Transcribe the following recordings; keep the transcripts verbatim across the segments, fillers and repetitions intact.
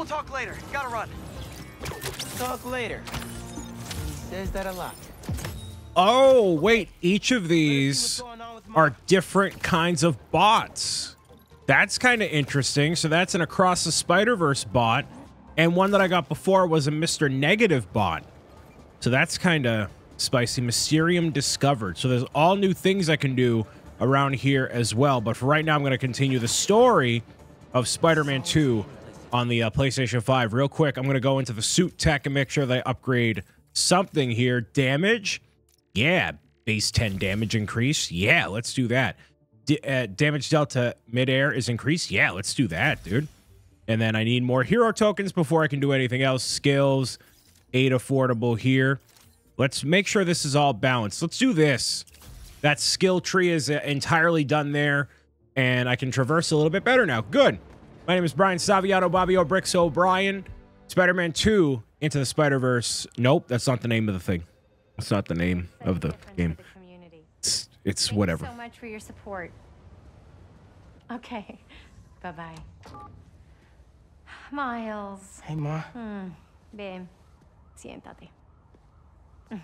We'll talk later. Gotta run. Talk later. He says that a lot. Oh, wait. Each of these are different kinds of bots. That's kind of interesting. So that's an Across the Spider-Verse bot. And one that I got before was a Mister Negative bot. So that's kind of spicy. Mysterium discovered. So there's all new things I can do around here as well. But for right now, I'm going to continue the story of Spider-Man two on the uh, PlayStation five. Real quick, I'm going to go into the suit tech and make sure that I upgrade something here. Damage? Yeah. Base ten damage increase? Yeah, let's do that. D uh, damage delta midair is increased? Yeah, let's do that, dude. And then I need more hero tokens before I can do anything else. Skills, eight affordable here. Let's make sure this is all balanced. Let's do this. That skill tree is uh, entirely done there, and I can traverse a little bit better now. Good. My name is Brian Saviano, Bobby O'Bricks O'Brien. Spider-Man two, Into the Spider-Verse. Nope, that's not the name of the thing. That's not the name of the game. It's, it's whatever. Thank you so much for your support. Okay, bye-bye. Miles. Hey, Ma. Mm, bien. Siéntate. I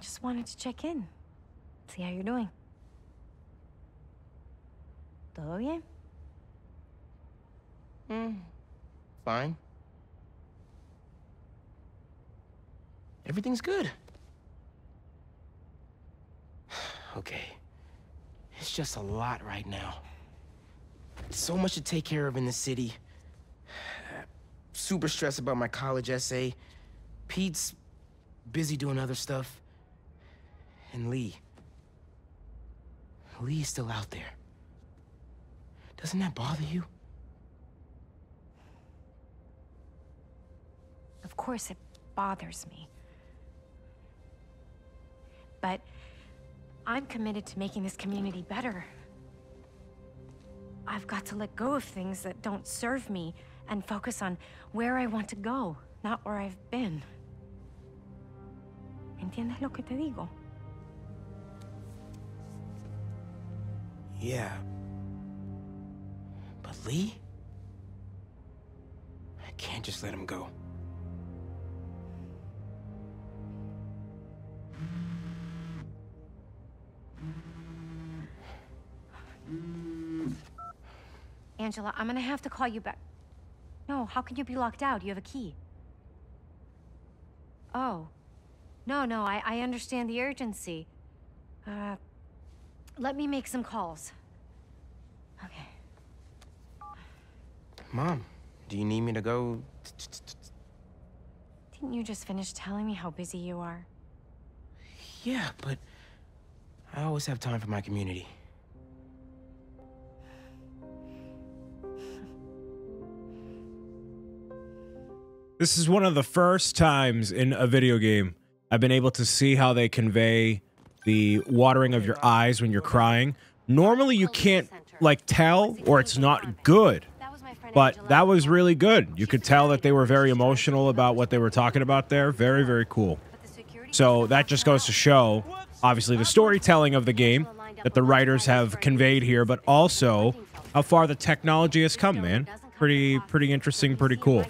just wanted to check in. See how you're doing. Todo bien? Hmm. Fine. Everything's good. Okay. It's just a lot right now. So much to take care of in the city. Super stressed about my college essay. Pete's busy doing other stuff. And Lee. Lee's still out there. Doesn't that bother you? Of course it bothers me. But I'm committed to making this community better. I've got to let go of things that don't serve me and focus on where I want to go, not where I've been. ¿Entiendes lo que te digo? Yeah. But Lee? I can't just let him go. Angela, I'm gonna have to call you back. No, how can you be locked out? You have a key. Oh. No, no, I, I understand the urgency. Uh, let me make some calls. Okay. Mom, do you need me to go? Didn't you just finish telling me how busy you are? Yeah, but I always have time for my community. This is one of the first times in a video game I've been able to see how they convey the watering of your eyes when you're crying. Normally you can't like tell, or it's not good, but that was really good. You could tell that they were very emotional about what they were talking about there. Very, very cool. So that just goes to show, obviously, the storytelling of the game that the writers have conveyed here, but also how far the technology has come, man. Pretty, pretty interesting, pretty cool.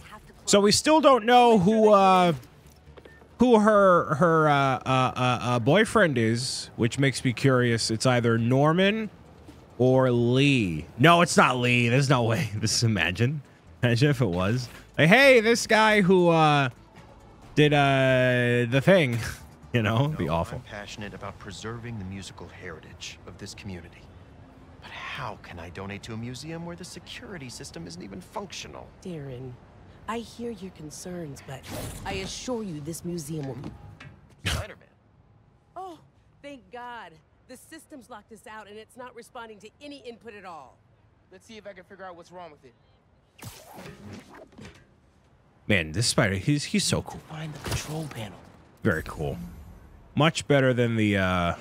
So we still don't know who, uh, who her her uh, uh, uh, boyfriend is, which makes me curious. It's either Norman or Lee. No, it's not Lee. There's no way. This is imagine. Imagine if it was. Like, hey, this guy who uh, did uh, the thing, you know, it'd be awful. I'm passionate about preserving the musical heritage of this community. But how can I donate to a museum where the security system isn't even functional? Garin. I hear your concerns, but I assure you this museum will be... Spider-Man. Oh, thank God. The system's locked us out, and it's not responding to any input at all. Let's see if I can figure out what's wrong with it. Man, this spider, he's he's so cool. Find the control panel. Very cool. Much better than the uh,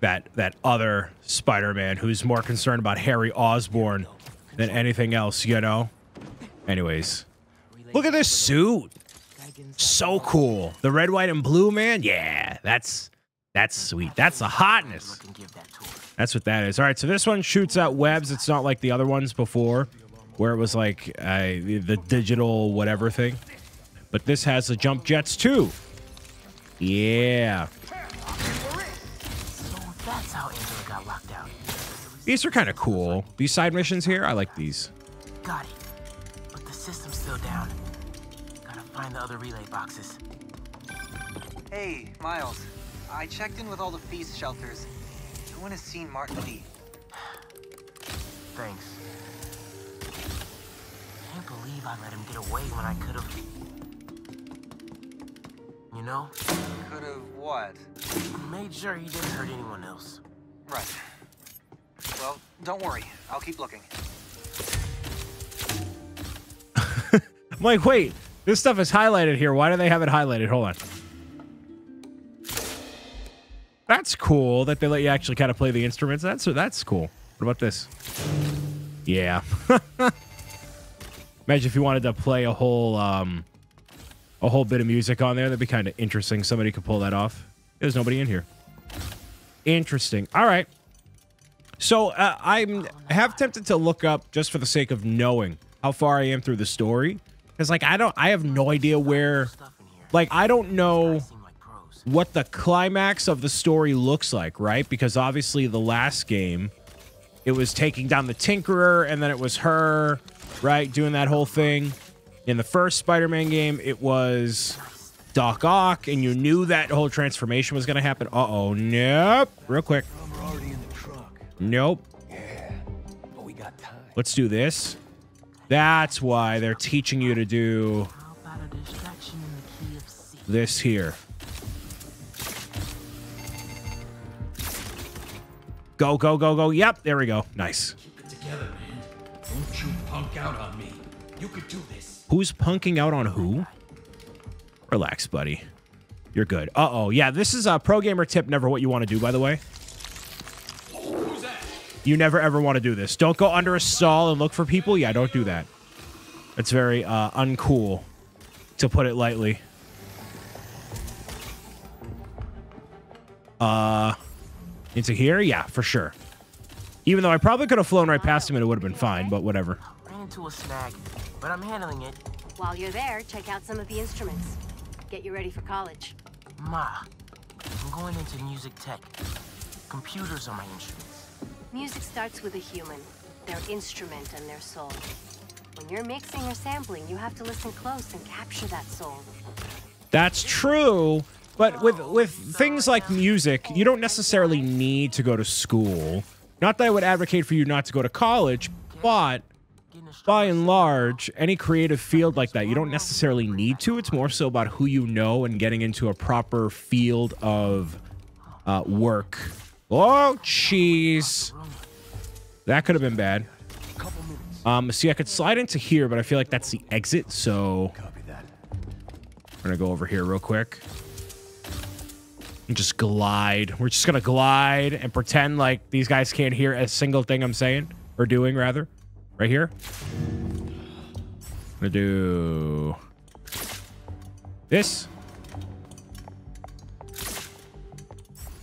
that, that other Spider-Man who's more concerned about Harry Osborn than anything else, you know? Anyways... Look at this suit. So cool. The red, white, and blue, man. Yeah, that's that's sweet. That's the hotness. That's what that is. All right, so this one shoots out webs. It's not like the other ones before. where it was like uh, the digital whatever thing. But this has the jump jets too. Yeah. So that's how Angela got locked out. These are kind of cool. These side missions here, I like these. Got it. But the system's still down. Gotta find the other relay boxes. Hey, Miles. I checked in with all the feast shelters. No one has seen Martin Lee. Thanks. I can't believe I let him get away when I could have. You know? Could have what? Made sure he didn't hurt anyone else. Right. Well, don't worry. I'll keep looking. I'm like, wait. This stuff is highlighted here. Why do they have it highlighted? Hold on. That's cool that they let you actually kind of play the instruments. That's that's cool. What about this? Yeah. Imagine if you wanted to play a whole um, a whole bit of music on there. That'd be kind of interesting. Somebody could pull that off. There's nobody in here. Interesting. All right. So uh, I'm have tempted to look up just for the sake of knowing how far I am through the story. Because like I don't, I have no idea where. Like I don't know what the climax of the story looks like, right? Because obviously the last game, it was taking down the Tinkerer, and then it was her, right, doing that whole thing. In the first Spider-Man game, it was Doc Ock, and you knew that whole transformation was going to happen. Uh-oh, nope. Real quick. Nope. Let's do this. That's why they're teaching you to do this here. Go, go, go, go. Yep, there we go. Nice. Keep it together, man. Don't you punk out on me. You could do this. Who's punking out on who? Relax, buddy. You're good. Uh-oh. Yeah, this is a pro gamer tip. Never what you want to do, by the way. Who's that? You never, ever want to do this. Don't go under a stall and look for people. Yeah, don't do that. It's very uh, uncool, to put it lightly. Uh... Into here? Yeah, for sure. Even though I probably could have flown right past him and it would have been fine, but whatever. Ran into a snag, but I'm handling it. While you're there, check out some of the instruments. Get you ready for college. Ma, I'm going into music tech. Computers are my instruments. Music starts with a human, their instrument and their soul. When you're mixing or sampling, you have to listen close and capture that soul. That's true. But with, with things like music, you don't necessarily need to go to school. Not that I would advocate for you not to go to college, but by and large, any creative field like that, you don't necessarily need to. It's more so about who you know and getting into a proper field of uh, work. Oh, jeez. That could have been bad. Um, see, I could slide into here, but I feel like that's the exit, so we're going to go over here real quick. And just glide. We're just gonna glide and pretend like these guys can't hear a single thing I'm saying or doing, rather. Right here. I'm gonna do this.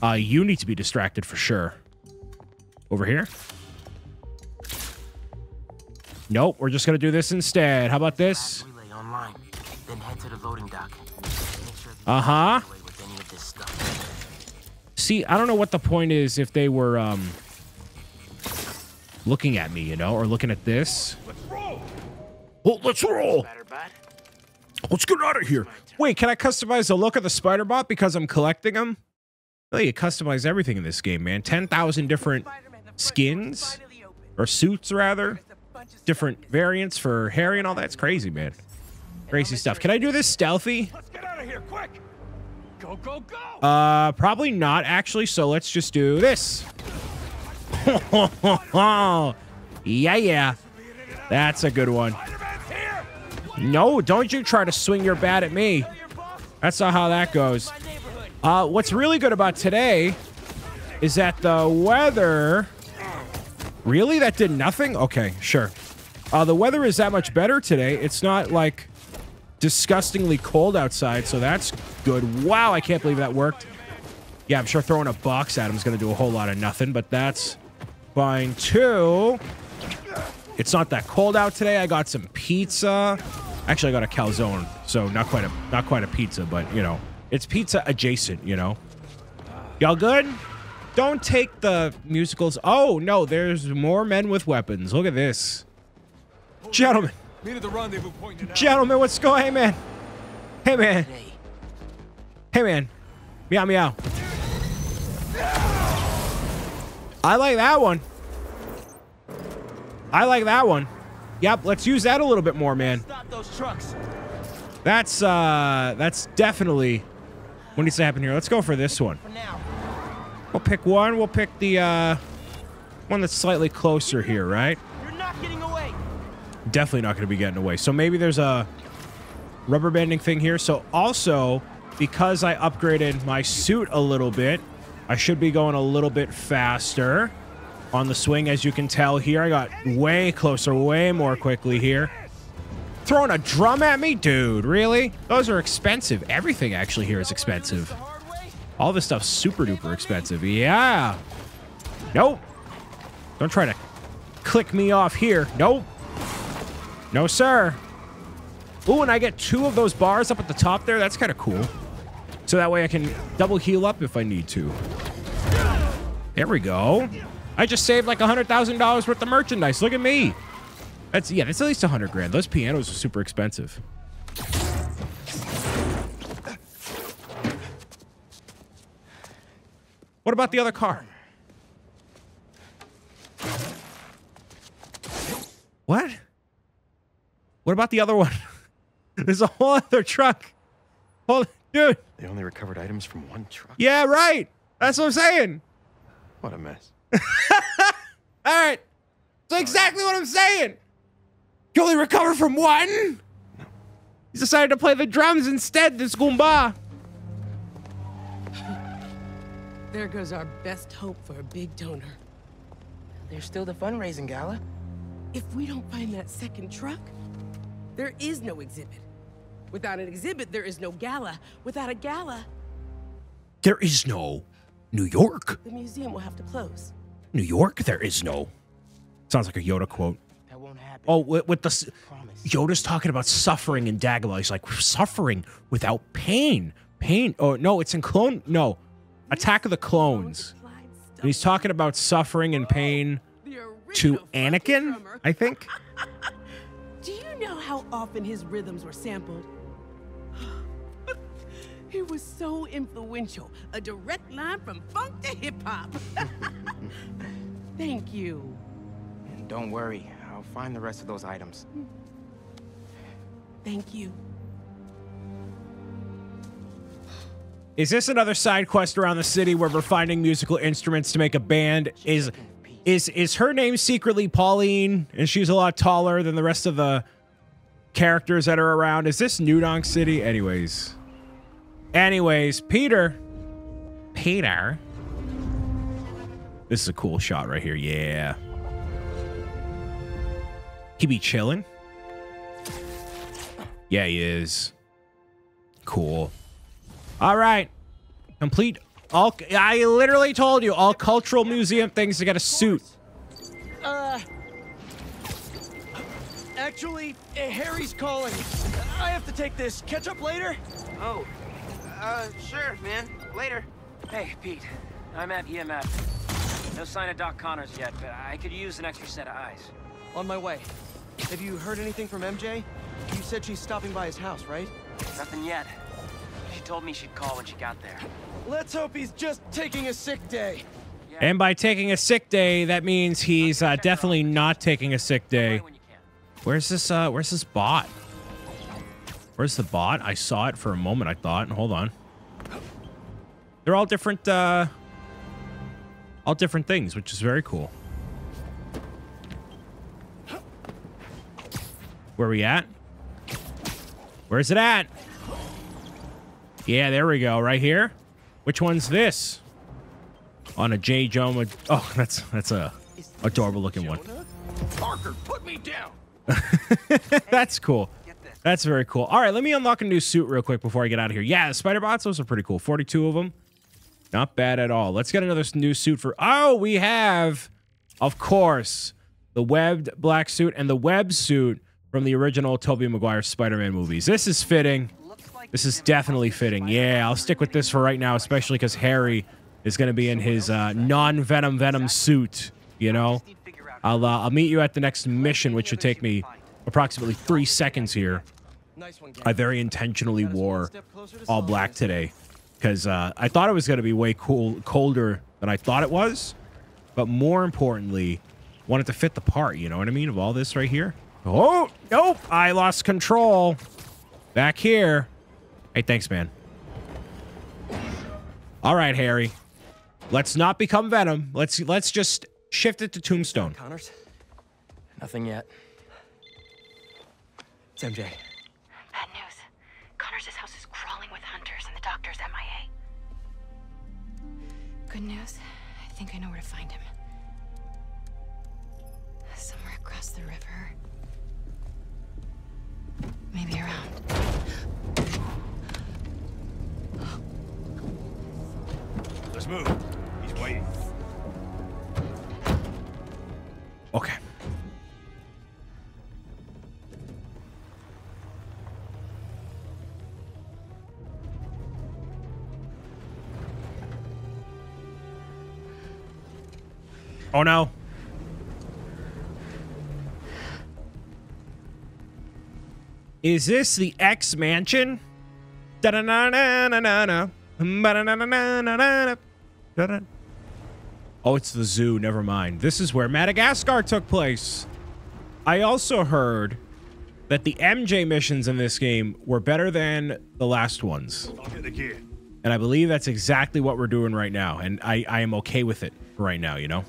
Uh, you need to be distracted for sure. Over here. Nope, we're just gonna do this instead. How about this? Uh-huh. See, I don't know what the point is if they were um, looking at me, you know, or looking at this. Let's roll. Oh, let's roll. Let's get out of here. Wait, can I customize the look of the spider bot because I'm collecting them? Well, you customize everything in this game, man. ten thousand different skins or suits, rather. Different variants for Harry and all that. It's crazy, man. Crazy stuff. Can I do this stealthy? Let's get out of here quick. Go, go, go. Uh, probably not, actually, so let's just do this. Yeah, yeah. That's a good one. No, don't you try to swing your bat at me. That's not how that goes. Uh, what's really good about today is that the weather... Really? That did nothing? Okay, sure. Uh, the weather is that much better today. It's not, like... disgustingly cold outside, so that's good. Wow, I can't believe that worked. Yeah, I'm sure throwing a box at him is going to do a whole lot of nothing, but that's fine too. It's not that cold out today. I got some pizza. Actually, I got a calzone, so not quite a not quite a pizza, but you know, it's pizza adjacent. You know, y'all good? Don't take the musicals. Oh no, there's more men with weapons. Look at this, gentlemen. Meet at the rendezvous point now. Gentlemen, what's going on? Hey man, hey man, hey man. Meow meow. I like that one. I like that one. Yep, let's use that a little bit more, man. Stop those trucks. That's uh, that's definitely what needs to happen here. Let's go for this one. For now. We'll pick one. We'll pick the uh, one that's slightly closer here, right? You're not getting away. Definitely not going to be getting away. So maybe there's a rubber banding thing here. So also, because I upgraded my suit a little bit, I should be going a little bit faster on the swing. As you can tell here, I got way closer, way more quickly here. Throwing a drum at me, dude. Really? Those are expensive. Everything actually here is expensive. All this stuff's super duper expensive. Yeah. Nope. Don't try to click me off here. Nope. No, sir. Ooh, and I get two of those bars up at the top there. That's kind of cool. So that way I can double heal up if I need to. There we go. I just saved like one hundred thousand dollars worth of merchandise. Look at me. That's, yeah, that's at least one hundred grand. Those pianos are super expensive. What about the other car? What? What about the other one? There's a whole other truck. Hold on, dude. They only recovered items from one truck. Yeah, right. That's what I'm saying. What a mess. All right, that's exactly what I'm saying. You only recover from one. He's decided to play the drums instead. This Goomba. There goes our best hope for a big donor. There's still the fundraising gala. If we don't find that second truck, there is no exhibit. Without an exhibit, there is no gala. Without a gala, there is no New York. The museum will have to close. New York, there is no. Sounds like a Yoda quote. That won't happen. Oh, with, with the Yoda's talking about suffering in Dagobah. He's like, suffering without pain. Pain. Oh no, it's in clone. No, Attack of the Clones. And he's talking about suffering and pain to Anakin, I think. Do you know how often his rhythms were sampled? He was so influential. A direct line from funk to hip-hop. Thank you. And don't worry. I'll find the rest of those items. Thank you. Is this another side quest around the city where we're finding musical instruments to make a band? Is is is her name secretly Pauline? And she's a lot taller than the rest of the characters that are around. Is this New Donk City? Anyways... Anyways, Peter. Peter. This is a cool shot right here. Yeah. He be chilling. Yeah, he is. Cool. All right. Complete all. I literally told you all cultural museum things to get a suit. Uh, actually, Harry's calling. I have to take this. Catch up later. Oh. Uh, sure, man. Later. Hey, Pete. I'm at E M F. No sign of Doc Connors yet, but I could use an extra set of eyes. On my way. Have you heard anything from M J? You said she's stopping by his house, right? Nothing yet. She told me she'd call when she got there. Let's hope he's just taking a sick day. Yeah. And by taking a sick day, that means he's uh, definitely not taking a sick day. Where's this, uh, where's this bot? Where's the bot? I saw it for a moment, I thought. Hold on. They're all different, uh, all different things, which is very cool. Where are we at? Where's it at? Yeah, there we go. Right here. Which one's this? On a J. Jonah. Oh, that's that's a adorable looking one. Parker, put me down. That's cool. That's very cool. All right, let me unlock a new suit real quick before I get out of here. Yeah, the spider bots, those are pretty cool. forty-two of them. Not bad at all. Let's get another new suit for... Oh, we have, of course, the webbed black suit, and the web suit from the original Tobey Maguire Spider-Man movies. This is fitting. This is definitely fitting. Yeah, I'll stick with this for right now, especially because Harry is going to be in his uh, non-Venom Venom suit, you know? I'll, uh, I'll meet you at the next mission, which should take me approximately three seconds here. I very intentionally wore all black today because uh, I thought it was going to be way cool, colder than I thought it was. But more importantly, wanted to fit the part, you know what I mean, of all this right here. Oh, nope, I lost control. Back here. Hey, thanks, man. All right, Harry. Let's not become Venom. Let's let's just shift it to Tombstone. Connors? Nothing yet. It's M J. Bad news. Connors' house is crawling with hunters and the doctor's M I A. Good news. I think I know where to find him. Somewhere across the river. Maybe around. Let's move. He's waiting. Okay. Oh no. Is this the X mansion? Oh, it's the zoo. Never mind. This is where Madagascar took place. I also heard that the M J missions in this game were better than the last ones. And I believe that's exactly what we're doing right now. And I, I am okay with it right now, you know?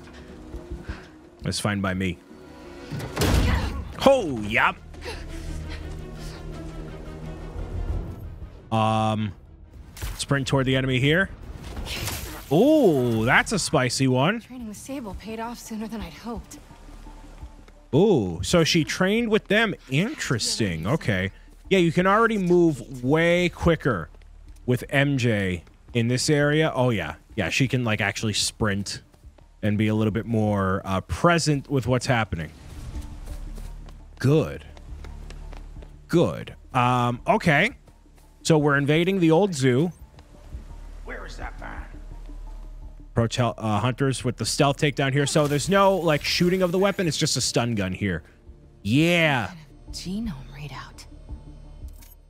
It's fine by me. Oh, yep. Um, sprint toward the enemy here. Oh, that's a spicy one. Training with Sable paid off sooner than I'd hoped. Oh, so she trained with them. Interesting. Okay. Yeah, you can already move way quicker with M J in this area. Oh, yeah. Yeah, she can like actually sprint and be a little bit more uh, present with what's happening. Good. Good. Um, okay. So we're invading the old zoo. Where is that man? Approach uh, hunters with the stealth takedown here. So there's no like shooting of the weapon. It's just a stun gun here. Yeah. A genome readout.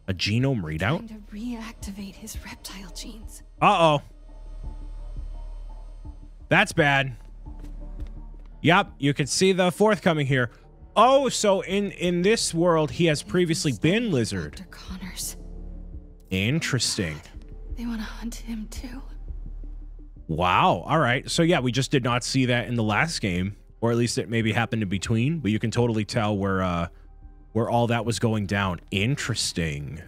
A genome readout? Time to reactivate his reptile genes. Uh-oh. That's bad. Yep. You can see the forthcoming here. Oh, so in, in this world, he has previously been Lizard. Doctor Connors. Interesting. They want to hunt him too. Wow. All right. So yeah, we just did not see that in the last game, or at least it maybe happened in between, but you can totally tell where uh where all that was going down. Interesting.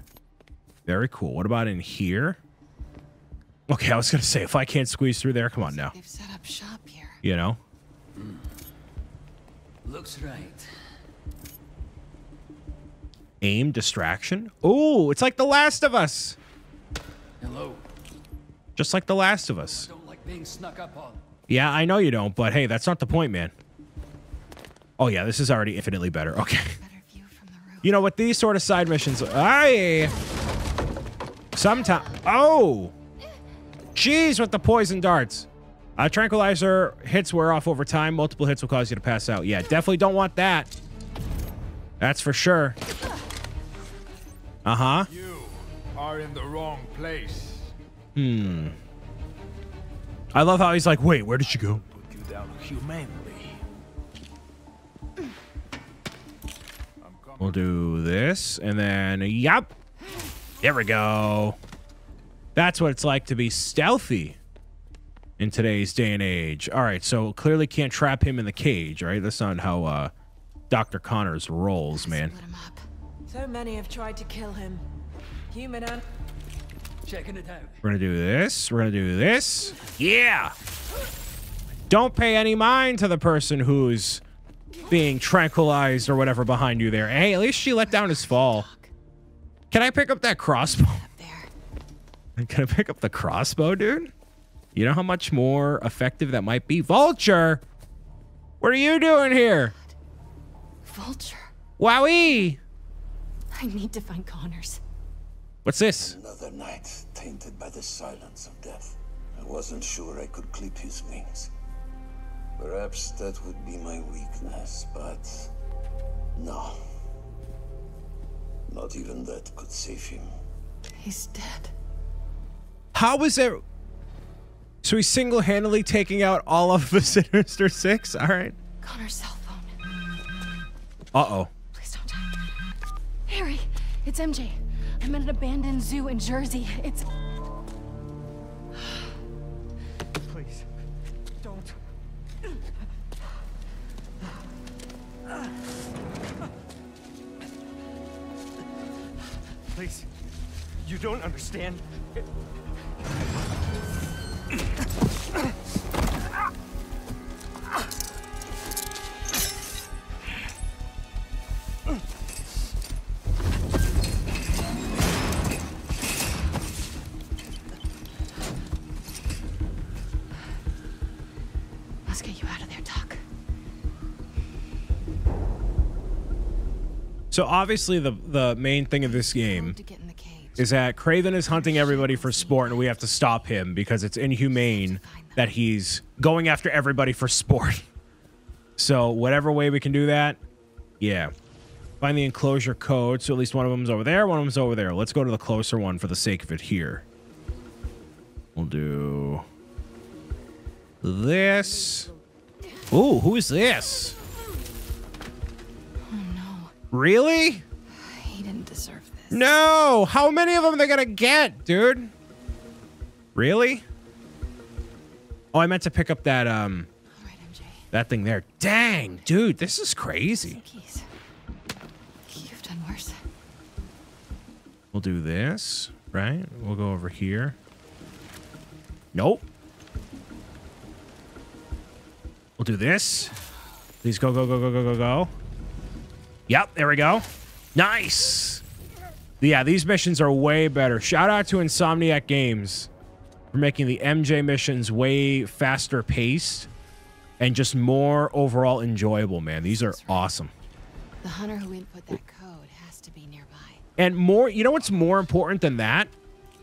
Very cool. What about in here? Okay, I was gonna say if I can't squeeze through there, come on now. They've set up shop here. You know? Mm. Looks right. Aim distraction. Oh, it's like The Last of Us. Hello. Just like The Last of Us. I don't like being snuck up on. Yeah, I know you don't, but hey, that's not the point, man. Oh yeah, this is already infinitely better. Okay. Better view from the roof. You know what? These sort of side missions. I sometimes. Oh, jeez, with the poison darts. Uh, tranquilizer hits wear off over time. Multiple hits will cause you to pass out. Yeah, definitely don't want that. That's for sure. Uh-huh. You are in the wrong place. Hmm. I love how he's like, wait, where did she go? Put you down humanely. We'll do this and then yep. There we go. That's what it's like to be stealthy in today's day and age. All right, so clearly can't trap him in the cage, right? That's not how uh Doctor Connors rolls, man. So many have tried to kill him. Human and checking it out. We're gonna do this. We're gonna do this. Yeah. Don't pay any mind to the person who's being tranquilized or whatever behind you there. Hey, at least she let down his fall. Can I pick up that crossbow? Can I pick up the crossbow, dude? You know how much more effective that might be? Vulture! What are you doing here? Vulture. Wowie! I need to find Connors. What's this? Another night tainted by the silence of death. I wasn't sure I could clip his wings. Perhaps that would be my weakness, but no. Not even that could save him. He's dead. How is there? So he's single-handedly taking out all of the Sinister Six? All right. Connor's cell phone. Uh-oh. Please don't die. Harry, it's M J. I'm at an abandoned zoo in Jersey. It's... Please, don't. Please, you don't understand. Let's get you out of there, Doc. So obviously the the main thing of this game is that Kraven is hunting everybody for sport, and we have to stop him because it's inhumane that he's going after everybody for sport. So whatever way we can do that, yeah. Find the enclosure code. So at least one of them's over there, one of them's over there. Let's go to the closer one for the sake of it here. We'll do this. Ooh, who is this? Oh, no. Really? He didn't deserve it. No! How many of them are they gonna get, dude? Really? Oh, I meant to pick up that, um... All right, M J. That thing there. Dang, dude, this is crazy. You've done worse. We'll do this, right? We'll go over here. Nope. We'll do this. Please go, go, go, go, go, go, go. Yep, there we go. Nice! Yeah, these missions are way better. Shout out to Insomniac Games for making the M J missions way faster paced and just more overall enjoyable, man. These are awesome. The hunter who input that code has to be nearby. And more, you know what's more important than that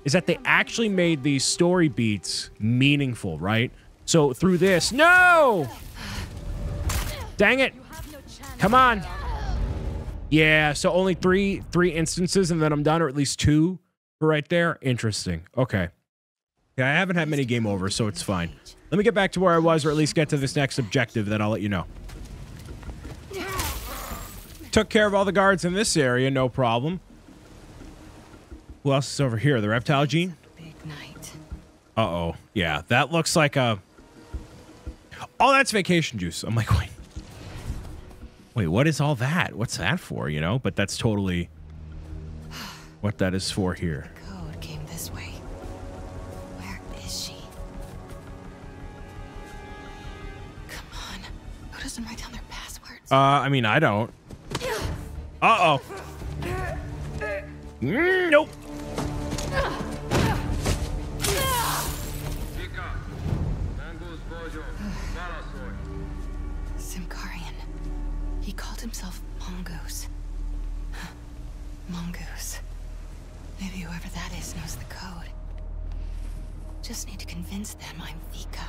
is that they actually made these story beats meaningful, right? So through this, no! Dang it. Come on. Yeah, so only three three instances and then I'm done, or at least two for right there. Interesting. Okay. Yeah, I haven't had many game over, so it's fine. Let me get back to where I was, or at least get to this next objective, then I'll let you know. Took care of all the guards in this area, no problem. Who else is over here? The reptile gene? Big night. Uh-oh. Yeah, that looks like a... Oh, that's vacation juice. I'm like, wait. Wait, what is all that? What's that for, you know? But that's totally what that is for here. The code came this way. Where is she? Come on. Who doesn't write down their passwords? Uh, I mean, I don't. Uh-oh. Mm, nope. He called himself Mongoose. Mongoose. Maybe whoever that is knows the code. Just need to convince them I'm Vika.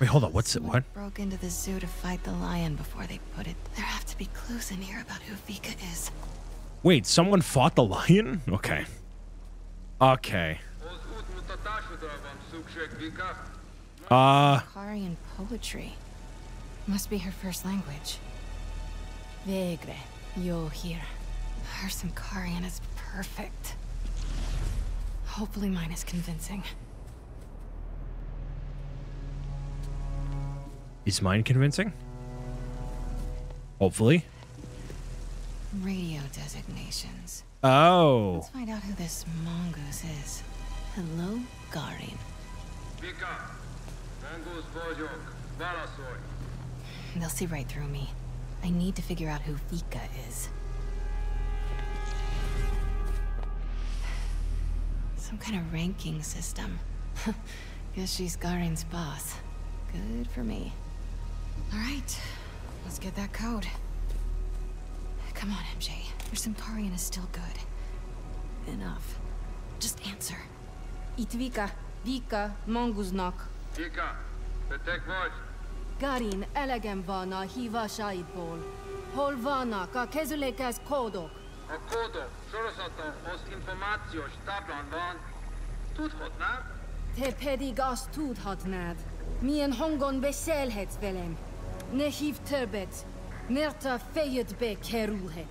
Wait, hold on. What's it? What? Broke into the zoo to fight the lion before they put it. There have to be clues in here about who Vika is. Wait, someone fought the lion? Okay. Okay. Uh Karian poetry. Must be her first language. Vegre, you'll hear. Her Simkarian is perfect. Hopefully mine is convincing. Is mine convincing? Hopefully. Radio designations. Oh. Let's find out who this Mongoose is. Hello, Garin. Pick up. They'll see right through me. I need to figure out who Vika is. Some kind of ranking system. Guess she's Garin's boss. Good for me. All right, let's get that code. Come on, M J. Your Centaurian is still good. Enough. Just answer. It's Vika. Vika, Mongoose knock. Vika, detect voice. Garin, elegem vana hiva shahid bol. Hol vana ka kezulekas kodok. A kodok, sorosaton os informatio stablan van. Tud hotnad? Te pedigas tud hotnad. Mien hongon beselhet velem. Ne hiv többet. Nerta fejed be kerulhet.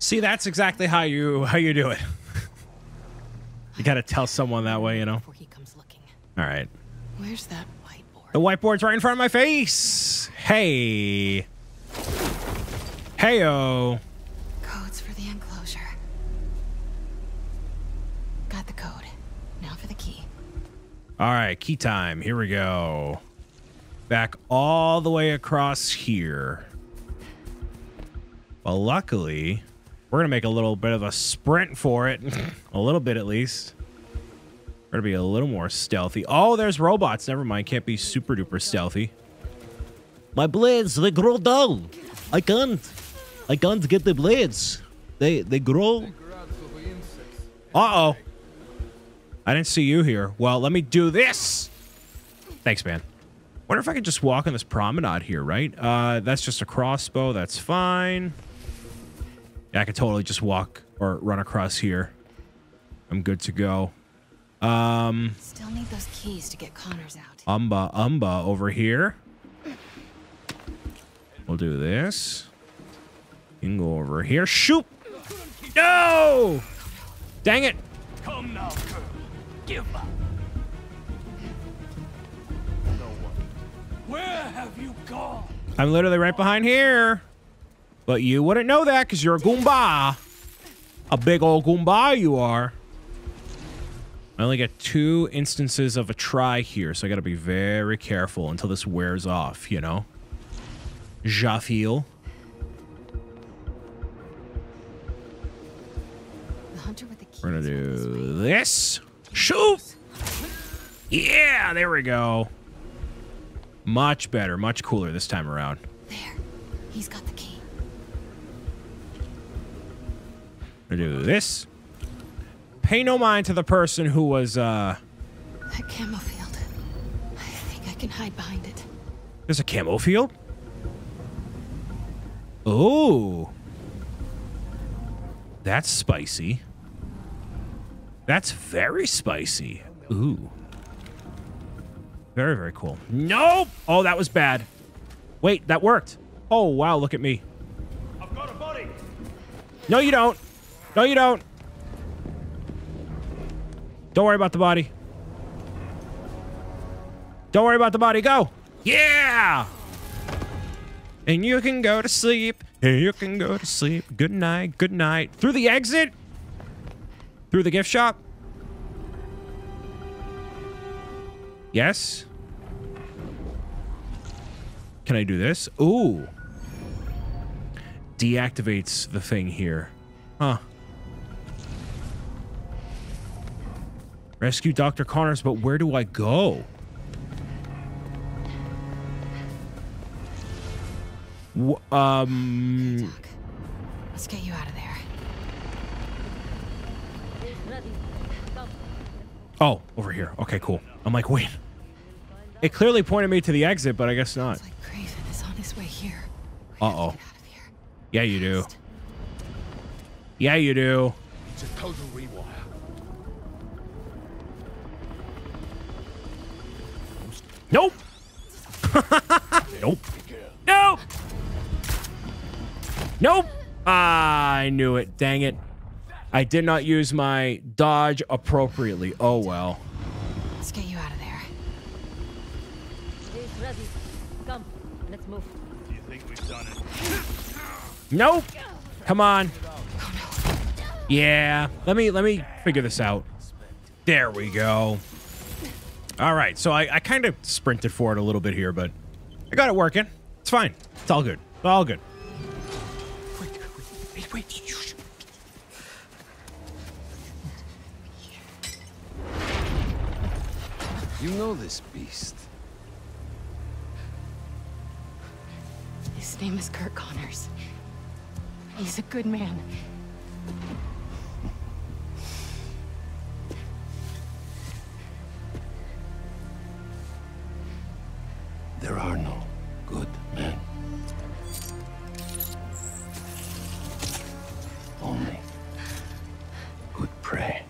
See, that's exactly how you how you do it. You gotta tell someone that way, you know. Before he comes looking. All right. Where's that whiteboard? The whiteboard's right in front of my face. Hey. Heyo. Codes for the enclosure. Got the code. Now for the key. All right, key time. Here we go. Back all the way across here. Well, luckily, we're gonna make a little bit of a sprint for it. A little bit, at least. We're gonna be a little more stealthy. Oh, there's robots. Never mind. Can't be super duper stealthy. My blades, they grow down. I can't. I can't get the blades. They they grow. Uh-oh. I didn't see you here. Well, let me do this. Thanks, man. Wonder if I could just walk on this promenade here, right? Uh, that's just a crossbow. That's fine. Yeah, I could totally just walk or run across here. I'm good to go. Um, Still need those keys to get Connors out. Umba, umba over here. We'll do this. You can go over here. Shoot! No! Dang it! Come now, girl. Give up. Where have you gone? I'm literally right behind here. But you wouldn't know that because you're a Goomba. A big old Goomba you are. I only get two instances of a try here, so I got to be very careful until this wears off, you know? Jafeel. We're going to do this. Shoot! Yeah, there we go. Much better, much cooler this time around. There. He's got the key. We're gonna do this. Pay no mind to the person who was uh that camo field. I think I can hide behind it. There's a camo field? Oh. That's spicy. That's very spicy. Ooh. Very, very cool. Nope! Oh, that was bad. Wait, that worked. Oh, wow, look at me. I've got a body. No, you don't. No, you don't. Don't worry about the body. Don't worry about the body. Go! Yeah! And you can go to sleep. And you can go to sleep. Good night. Good night. Through the exit? Through the gift shop? Yes. Can I do this? Ooh. Deactivates the thing here. Huh. Rescue Doctor Connors, but where do I go? W um. Hey, Doc. Let's get you out of there. Oh, over here. Okay, cool. I'm like, wait. It clearly pointed me to the exit, but I guess not. It's like Kraven is on his way here. Uh-oh. Yeah, you do. Yeah, you do. It's a total rewire. Nope. Nope. Nope. Nope. Ah, I knew it. Dang it. I did not use my dodge appropriately. Oh, well. Let's get you out of there. He's ready. Come, let's move. Do you think we've done it? Nope. Come on. Oh, no. Yeah. Let me let me figure this out. There we go. All right. So I, I kind of sprinted for it a little bit here, but I got it working. It's fine. It's all good. It's all good. Wait, wait, wait, wait. You know this beast. His name is Kurt Connors. He's a good man. There are no good men. Only good prey.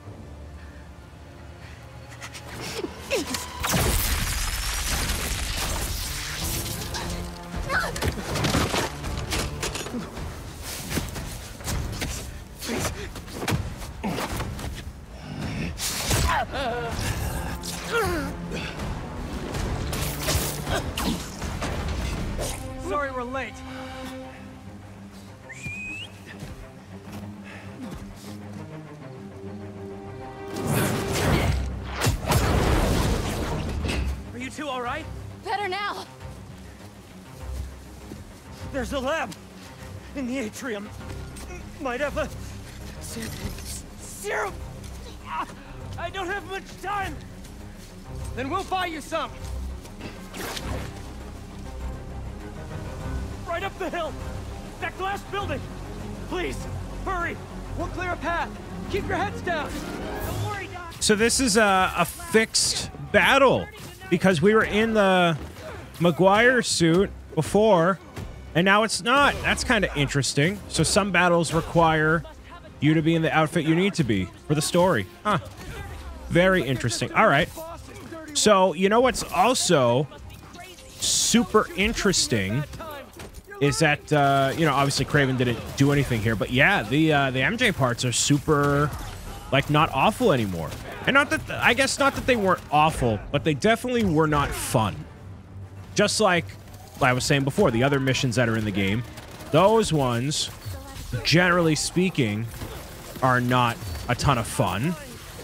There's a lab in the atrium. Might have a serum. I don't have much time. Then we'll buy you some. Right up the hill. That glass building. Please, hurry. We'll clear a path. Keep your heads down. Don't worry, Doc. So this is a, a fixed battle because we were in the Maguire suit before. And now it's not. That's kind of interesting. So some battles require you to be in the outfit you need to be for the story. Huh. Very interesting. All right. So you know what's also super interesting is that, uh, you know, obviously Kraven didn't do anything here. But yeah, the uh, the M J parts are super, like, not awful anymore. And not that, I guess not that they weren't awful, but they definitely were not fun. Just like I was saying before, the other missions that are in the game, those ones, generally speaking, are not a ton of fun.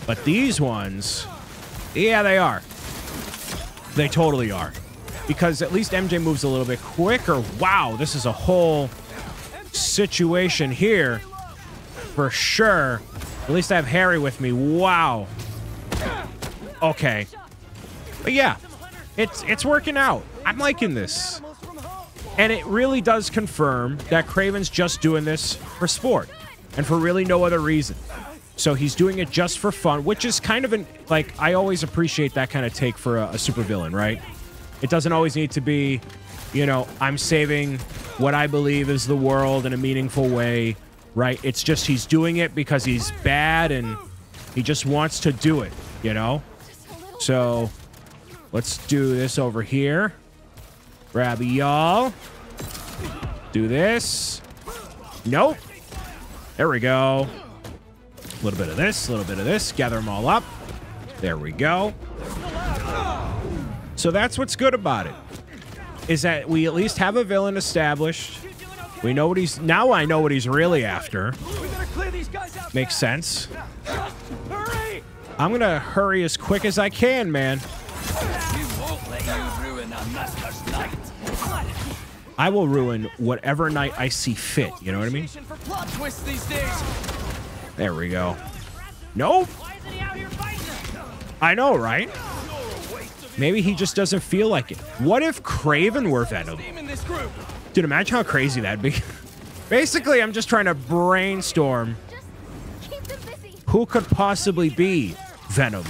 But these ones, yeah, they are. They totally are. Because at least M J moves a little bit quicker. Wow, this is a whole situation here for sure. At least I have Harry with me. Wow. Okay. But yeah, it's, it's working out. I'm liking this. And it really does confirm that Kraven's just doing this for sport and for really no other reason. So he's doing it just for fun, which is kind of an, like, I always appreciate that kind of take for a, a supervillain, right? It doesn't always need to be, you know, I'm saving what I believe is the world in a meaningful way, right? It's just he's doing it because he's bad and he just wants to do it, you know? So let's do this over here. Grab y'all. Do this. Nope. There we go. A little bit of this, a little bit of this. Gather them all up. There we go. So that's what's good about it, is that we at least have a villain established. We know what he's... Now I know what he's really after. Makes sense. I'm going to hurry as quick as I can, man. I will ruin whatever night I see fit. You know what I mean? There we go. Nope. I know, right? Maybe he just doesn't feel like it. What if Kraven were Venom? Dude, imagine how crazy that'd be. Basically, I'm just trying to brainstorm who could possibly be Venom.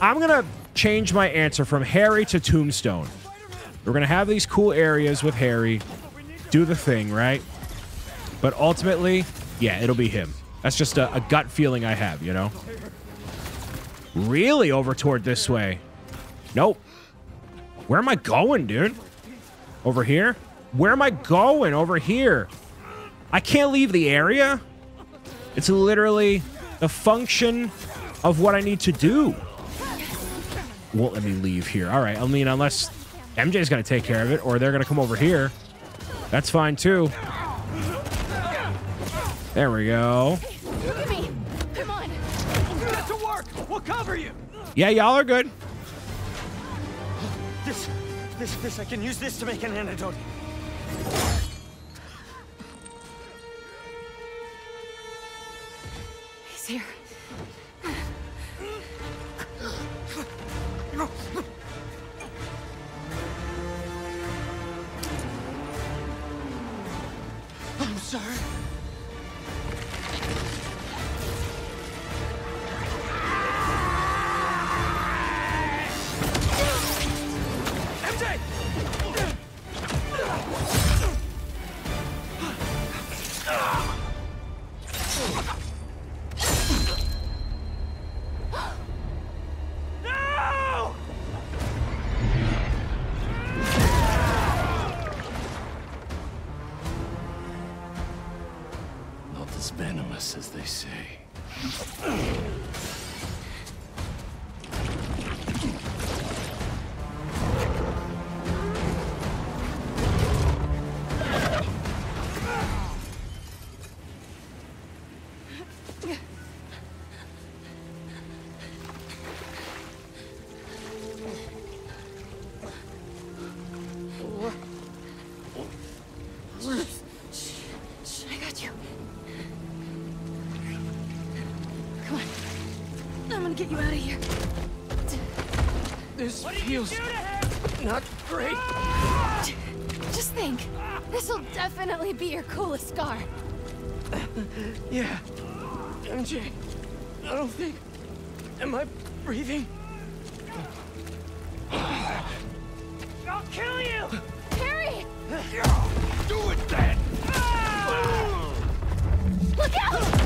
I'm going to change my answer from Harry to Tombstone. We're going to have these cool areas with Harry. Do the thing, right? But ultimately, yeah, it'll be him. That's just a, a gut feeling I have, you know? Really over toward this way. Nope. Where am I going, dude? Over here? Where am I going? Over here. I can't leave the area. It's literally the function of what I need to do. Won't let me leave here. All right. I mean, unless M J's going to take care of it, or they're going to come over here. That's fine, too. There we go. Come on. Get to work. We'll cover you. Yeah, y'all are good. This, this, this, I can use this to make an antidote. He's here. sorry. As they say. Get you out of here. This feels not great. Just think, this'll definitely be your coolest scar. Yeah. M J, I don't think... Am I breathing? I'll kill you! Harry! Do it then! Look out!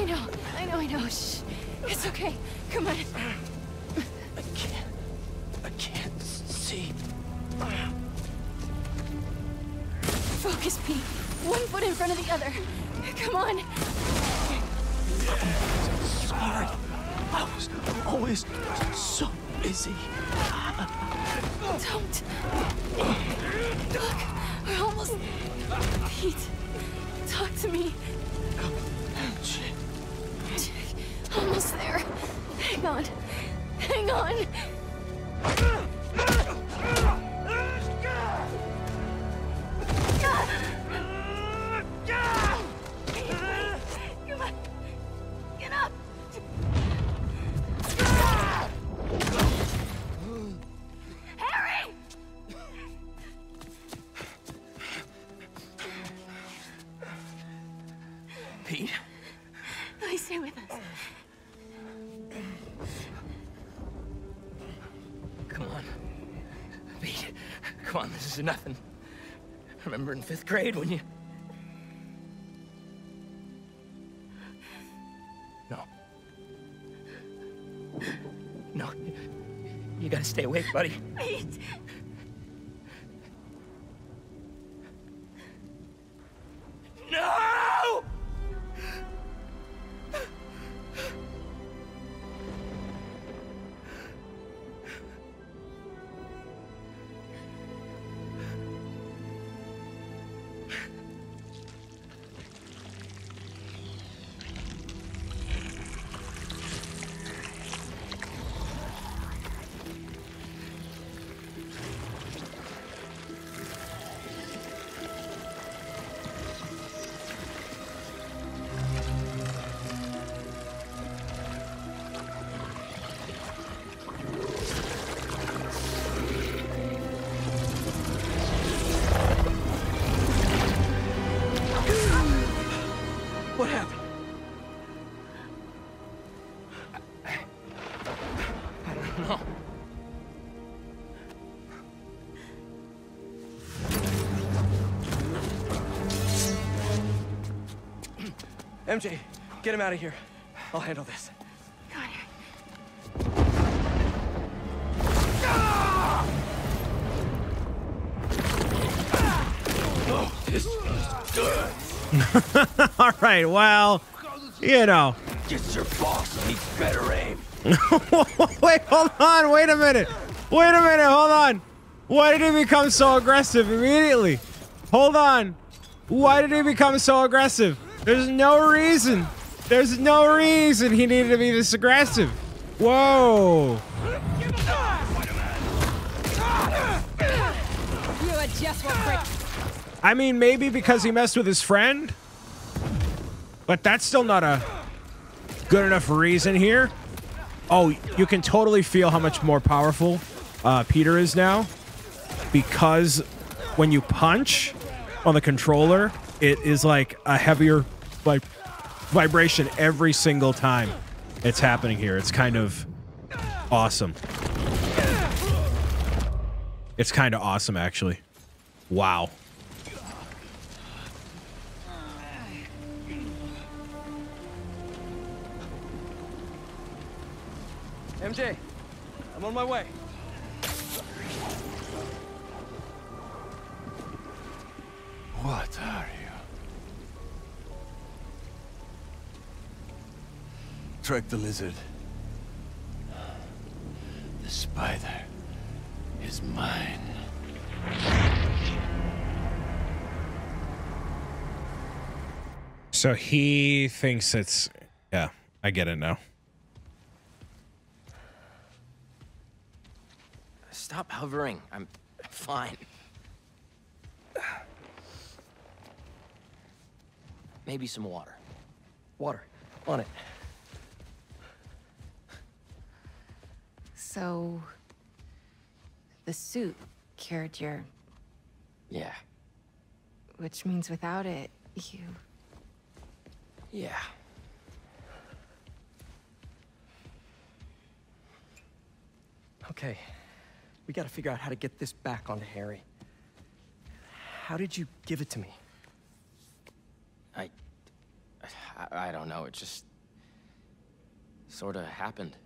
I know, I know, I know. Shh. It's okay. Come on. I can't. I can't see. Focus, Pete. One foot in front of the other. Come on. It's hard. I was always so busy. Don't. Doc, we're almost. Pete, talk to me. Shit. Almost there. Hang on. Hang on. Come on. Get up. Harry! Pete? Please stay with us. Come on, this is nothing. Remember in fifth grade when you... No. No. You gotta stay awake, buddy. Pete. No! M J, get him out of here. I'll handle this. Oh, this is good. All right, well, you know. Get your boss needs better aim. Wait, hold on. Wait a minute. Wait a minute. Hold on. Why did he become so aggressive immediately? Hold on. Why did he become so aggressive? There's no reason. There's no reason he needed to be this aggressive. Whoa. I mean, maybe because he messed with his friend, but that's still not a good enough reason here. Oh, you can totally feel how much more powerful uh, Peter is now, because when you punch on the controller, it is like a heavier like vibration every single time it's happening here. It's kind of awesome. It's kind of awesome, actually. Wow. M J, I'm on my way. What are you? Trek the lizard. The spider is mine. So he thinks it's... Yeah, I get it now. Stop hovering. I'm fine. Maybe some water. Water. On it. So... the suit cured your... Yeah. Which means without it, you... Yeah. Okay. We gotta figure out how to get this back onto Harry. How did you give it to me? I... I, I don't know, it just... sorta happened.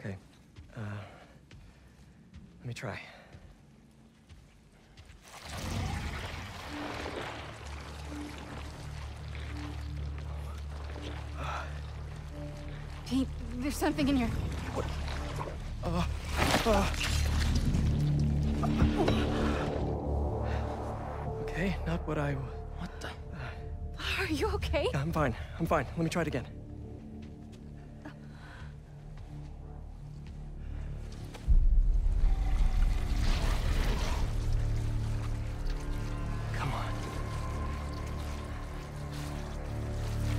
Okay, uh... let me try. Pete, there's something in your... What? Uh, uh. Okay, not what I... What the... Uh, Are you okay? I'm fine. I'm fine. Let me try it again. Uh. Come on.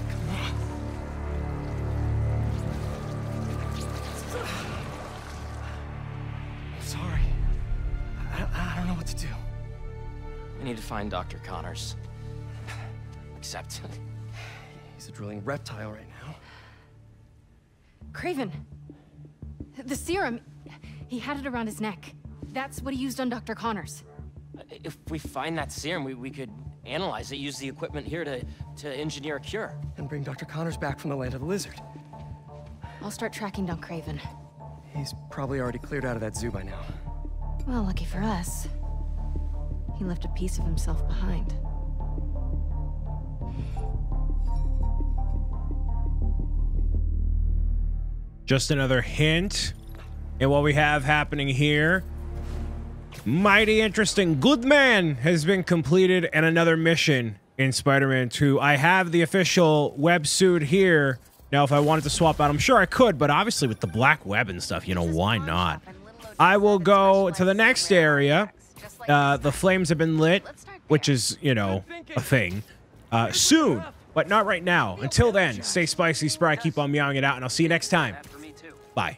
Come on. Uh. I need to find Doctor Connors. Except... he's a drilling reptile right now. Kraven! The serum! He had it around his neck. That's what he used on Doctor Connors. If we find that serum, we, we could analyze it, use the equipment here to, to engineer a cure. And bring Doctor Connors back from the land of the lizard. I'll start tracking down Kraven. He's probably already cleared out of that zoo by now. Well, lucky for us. He left a piece of himself behind. Just another hint. And what we have happening here, mighty interesting. Goodman has been completed and another mission in Spider-Man two. I have the official web suit here. Now, if I wanted to swap out, I'm sure I could, but obviously with the black web and stuff, you know, why not? I will go to the next area. Uh, the flames have been lit, which is, you know, a thing. Uh, soon, but not right now. Until then, stay spicy, spry, keep on meowing it out, and I'll see you next time. Bye.